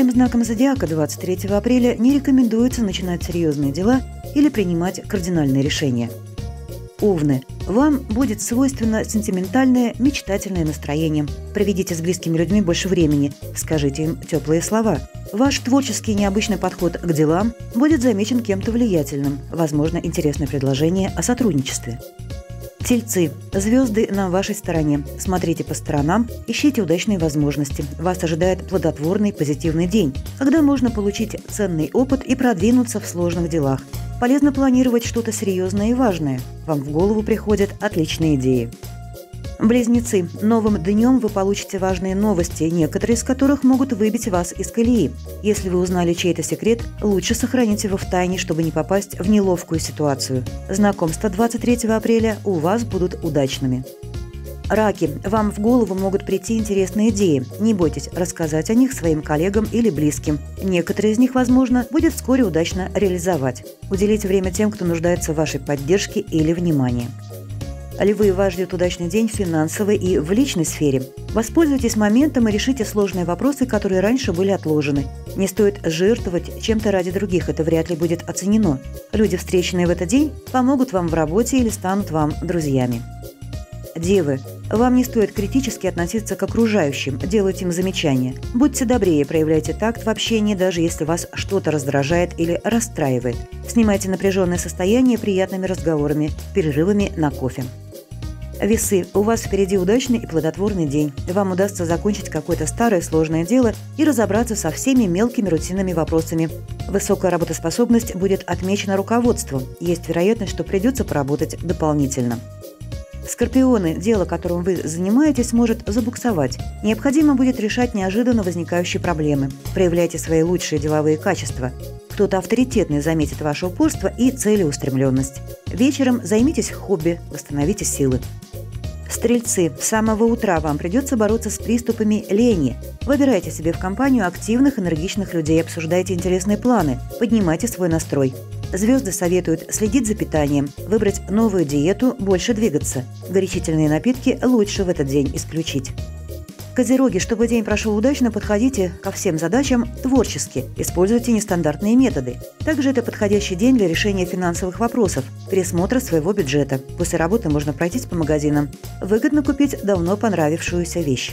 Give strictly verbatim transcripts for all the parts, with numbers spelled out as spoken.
Всем знакам зодиака двадцать третьего апреля не рекомендуется начинать серьезные дела или принимать кардинальные решения. Овны, вам будет свойственно сентиментальное, мечтательное настроение. Проведите с близкими людьми больше времени, скажите им теплые слова. Ваш творческий необычный подход к делам будет замечен кем-то влиятельным, возможно, интересное предложение о сотрудничестве. Тельцы. Звезды на вашей стороне. Смотрите по сторонам, ищите удачные возможности. Вас ожидает плодотворный, позитивный день, когда можно получить ценный опыт и продвинуться в сложных делах. Полезно планировать что-то серьезное и важное. Вам в голову приходят отличные идеи. Близнецы. Новым днем вы получите важные новости, некоторые из которых могут выбить вас из колеи. Если вы узнали чей-то секрет, лучше сохраните его в тайне, чтобы не попасть в неловкую ситуацию. Знакомства двадцать третьего апреля у вас будут удачными. Раки. Вам в голову могут прийти интересные идеи. Не бойтесь рассказать о них своим коллегам или близким. Некоторые из них, возможно, будет вскоре удачно реализовать. Уделите время тем, кто нуждается в вашей поддержке или внимании. Львы, вас ждет удачный день в финансовой и в личной сфере. Воспользуйтесь моментом и решите сложные вопросы, которые раньше были отложены. Не стоит жертвовать чем-то ради других, это вряд ли будет оценено. Люди, встреченные в этот день, помогут вам в работе или станут вам друзьями. Девы, вам не стоит критически относиться к окружающим, делать им замечания. Будьте добрее, проявляйте такт в общении, даже если вас что-то раздражает или расстраивает. Снимайте напряженное состояние приятными разговорами, перерывами на кофе. Весы, у вас впереди удачный и плодотворный день. Вам удастся закончить какое-то старое сложное дело и разобраться со всеми мелкими рутинными вопросами. Высокая работоспособность будет отмечена руководством. Есть вероятность, что придется поработать дополнительно. Скорпионы, дело, которым вы занимаетесь, может забуксовать. Необходимо будет решать неожиданно возникающие проблемы. Проявляйте свои лучшие деловые качества. Кто-то авторитетный заметит ваше упорство и целеустремленность. Вечером займитесь хобби, восстановите силы. Стрельцы, с самого утра вам придется бороться с приступами лени. Выбирайте себе в компанию активных, энергичных людей, обсуждайте интересные планы, поднимайте свой настрой. Звезды советуют следить за питанием, выбрать новую диету, больше двигаться. Горячительные напитки лучше в этот день исключить. Козероги, чтобы день прошел удачно, подходите ко всем задачам творчески, используйте нестандартные методы. Также это подходящий день для решения финансовых вопросов, пересмотра своего бюджета. После работы можно пройтись по магазинам. Выгодно купить давно понравившуюся вещь.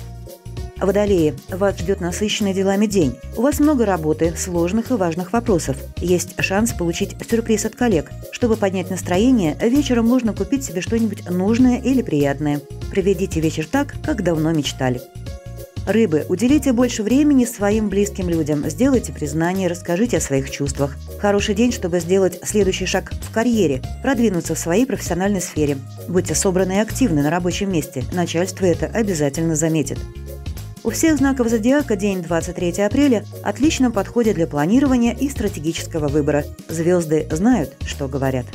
Водолеи, вас ждет насыщенный делами день. У вас много работы, сложных и важных вопросов. Есть шанс получить сюрприз от коллег. Чтобы поднять настроение, вечером можно купить себе что-нибудь нужное или приятное. Проведите вечер так, как давно мечтали. Рыбы, уделите больше времени своим близким людям, сделайте признание, расскажите о своих чувствах. Хороший день, чтобы сделать следующий шаг в карьере, продвинуться в своей профессиональной сфере. Будьте собраны и активны на рабочем месте, начальство это обязательно заметит. У всех знаков зодиака день двадцать третьего апреля отлично подходит для планирования и стратегического выбора. Звезды знают, что говорят.